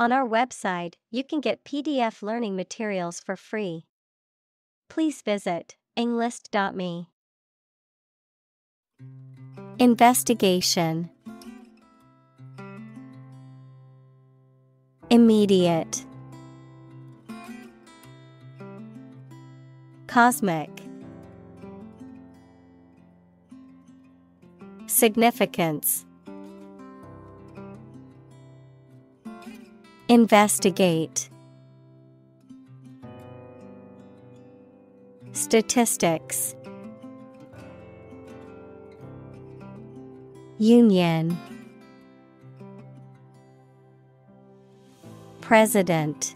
On our website, you can get PDF learning materials for free. Please visit Englist.me. Investigation. Immediate. Cosmic. Significance. Investigate. Statistics. Union. President.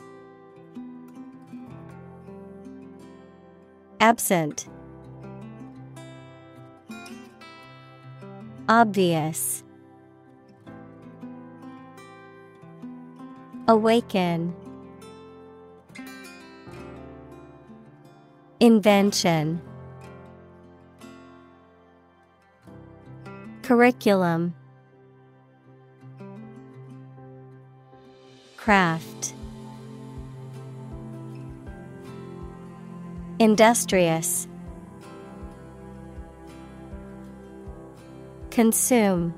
Absent. Obvious. Awaken. Invention. Curriculum. Craft. Industrious. Consume.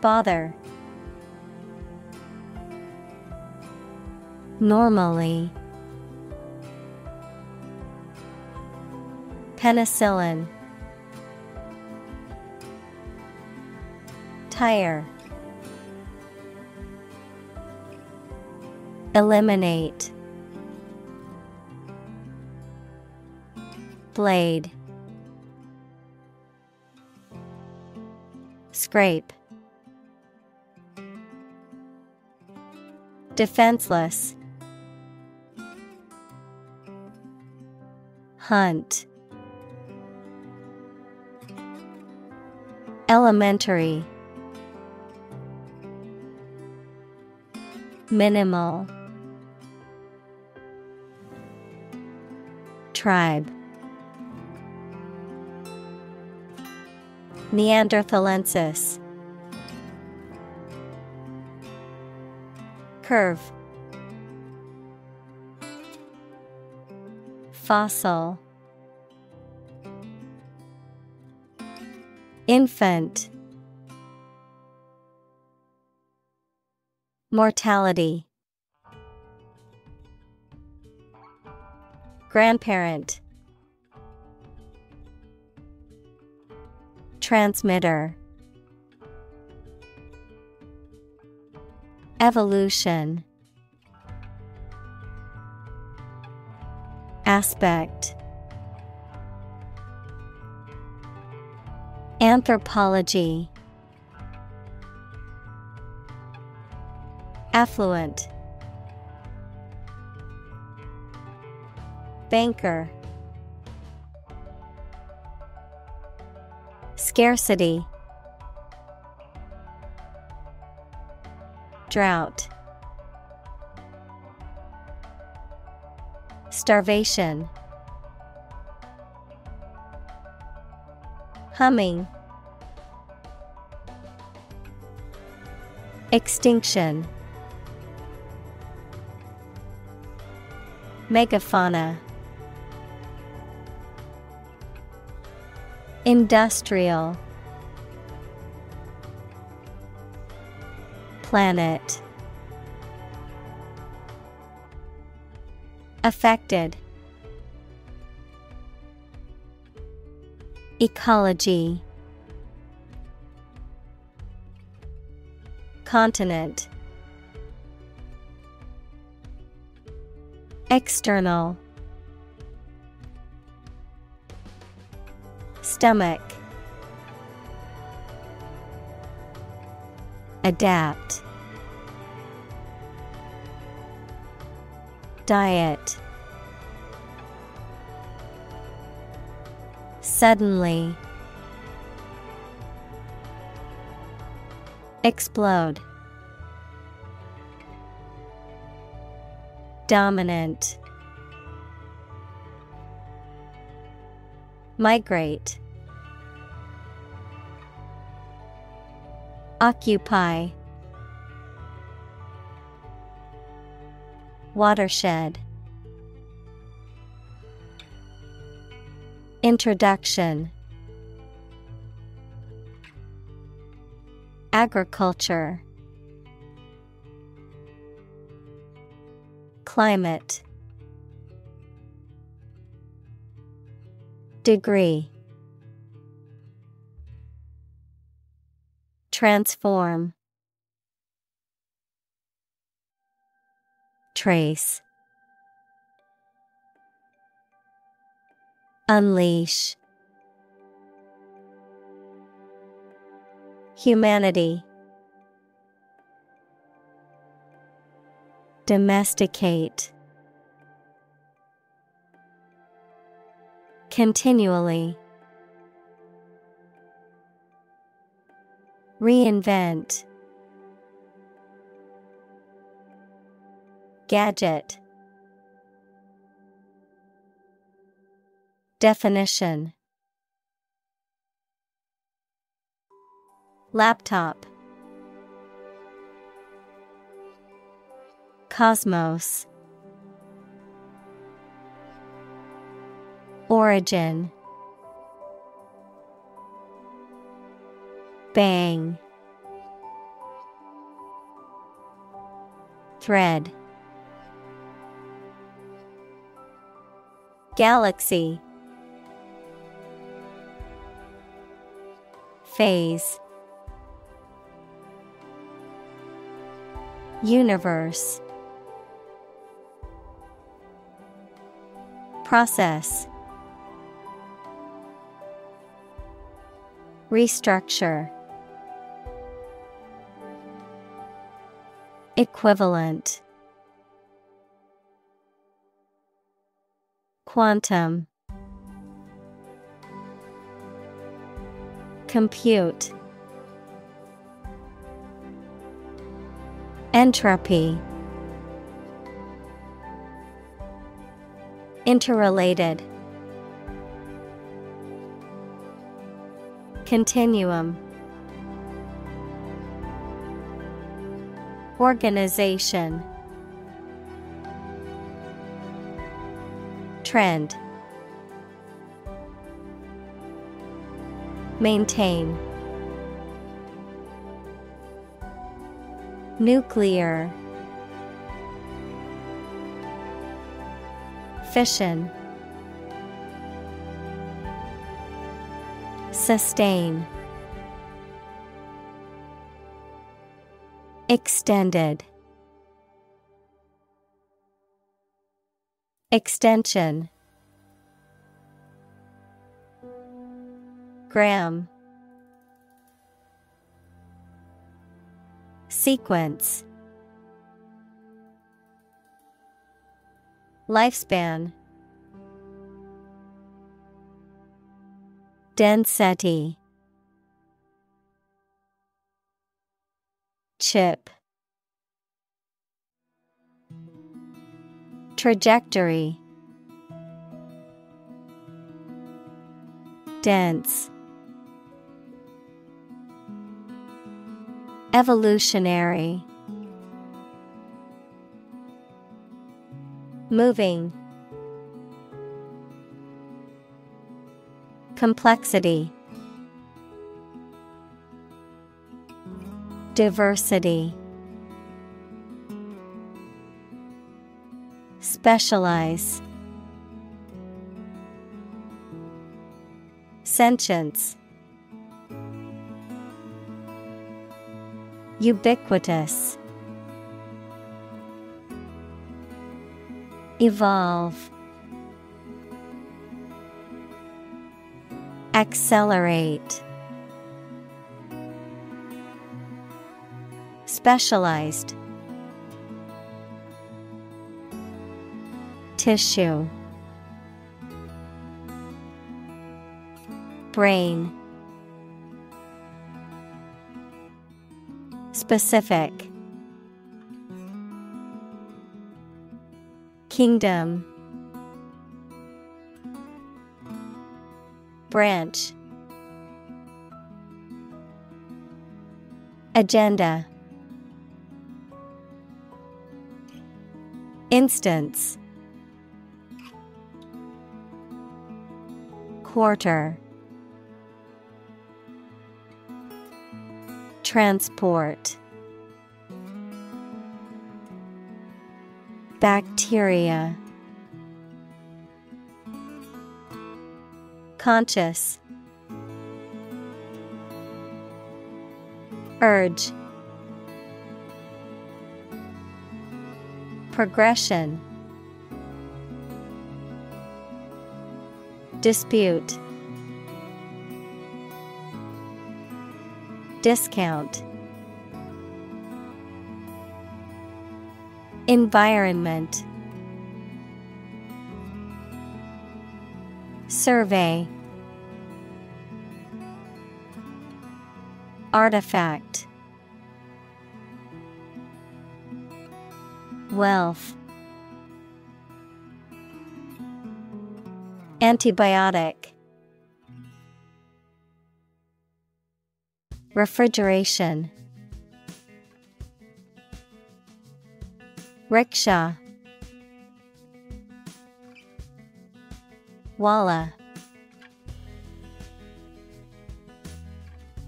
Bother. Normally. Penicillin. Tire. Eliminate. Blade. Scrape. Defenseless. Hunt. Elementary. Minimal. Tribe. Neanderthalensis. Curve. Fossil. Infant. Mortality. Grandparent. Transmitter. Evolution. Aspect. Anthropology. Affluent. Banker. Scarcity. Drought. Starvation. Humming. Extinction. Megafauna. Industrial. Planet. Affected. Ecology. Continent. External. Stomach. Adapt. Diet. Suddenly. Explode. Dominant. Migrate. Occupy. Watershed. Introduction. Agriculture. Climate. Degree. Transform. Trace. Unleash. Humanity. Domesticate. Continually. Reinvent. Gadget. Definition. Laptop. Cosmos. Origin. Bang. Thread. Galaxy. Phase. Universe. Process. Restructure. Equivalent. Quantum. Compute. Entropy. Interrelated. Continuum. Organization. Trend. Maintain. Nuclear. Fission. Sustain. Extended. Extension. Gram. Sequence. Lifespan. Density. Chip. Trajectory. Dense. Evolutionary. Moving. Complexity. Diversity. Specialize. Sentience. Ubiquitous. Evolve. Accelerate. Specialized. Tissue. Brain. Specific. Kingdom. Branch. Agenda. Instance. Quarter. Transport. Bacteria. Conscious. Urge. Progression. Dispute. Discount. Environment. Survey. Artifact. Wealth. Antibiotic. Refrigeration. Rickshaw. Walla.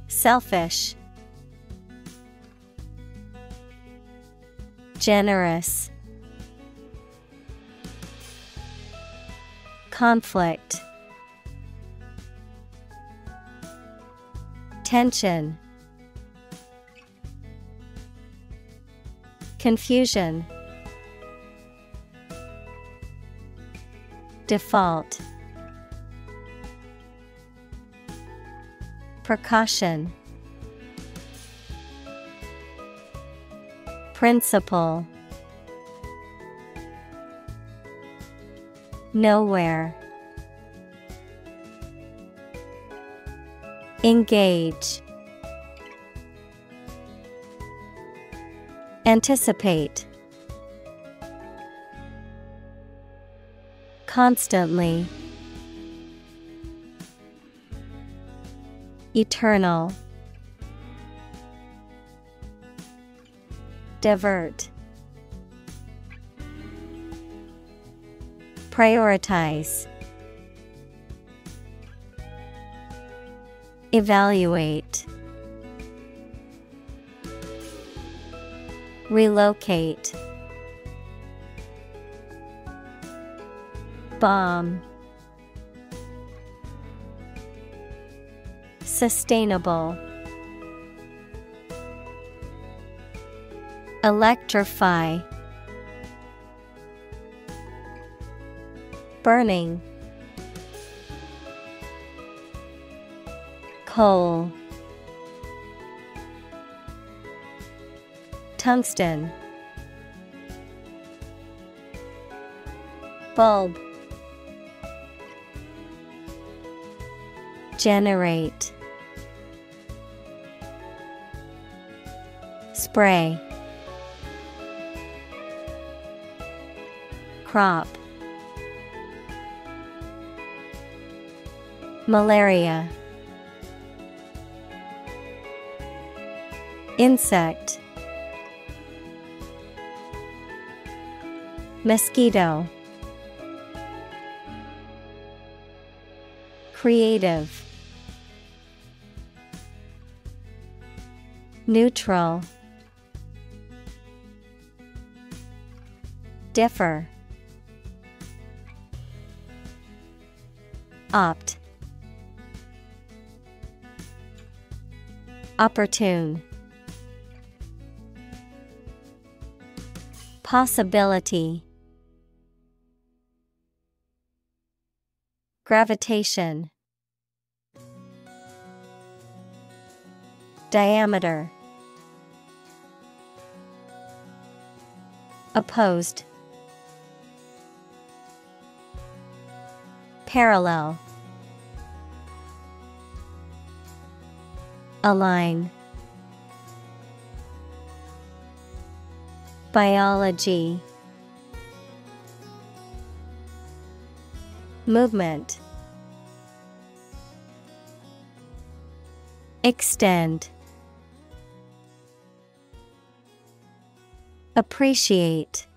Selfish. Generous. Conflict. Tension. Confusion. Default. Precaution. Principle. Nowhere. Engage. Anticipate. Constantly. Eternal. Divert. Prioritize. Evaluate. Relocate. Bomb. Sustainable. Electrify. Burning. Coal. Tungsten. Bulb. Generate. Spray. Crop. Malaria. Insect. Mosquito. Creative. Neutral. Differ. Opt. Opportune. Possibility. Gravitation. Diameter. Opposed. Parallel. Align. Biology. Movement. Extend. Appreciate.